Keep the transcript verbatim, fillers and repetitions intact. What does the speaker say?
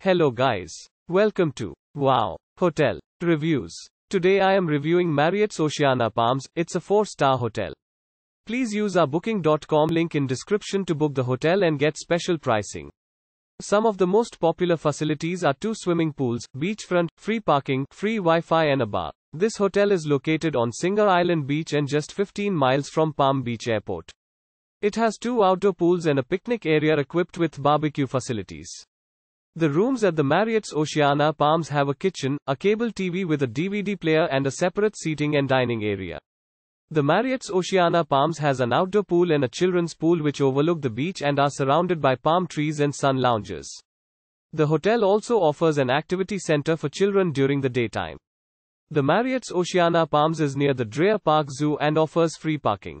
Hello guys. Welcome to Wow Hotel Reviews. Today I am reviewing Marriott's Oceana Palms. It's a four-star hotel. Please use our booking dot com link in description to book the hotel and get special pricing. Some of the most popular facilities are two swimming pools, beachfront, free parking, free Wi-Fi and a bar. This hotel is located on Singer Island Beach and just fifteen miles from Palm Beach Airport. It has two outdoor pools and a picnic area equipped with barbecue facilities. The rooms at the Marriott's Oceana Palms have a kitchen, a cable T V with a D V D player and a separate seating and dining area. The Marriott's Oceana Palms has an outdoor pool and a children's pool which overlook the beach and are surrounded by palm trees and sun lounges. The hotel also offers an activity center for children during the daytime. The Marriott's Oceana Palms is near the Dreher Park Zoo and offers free parking.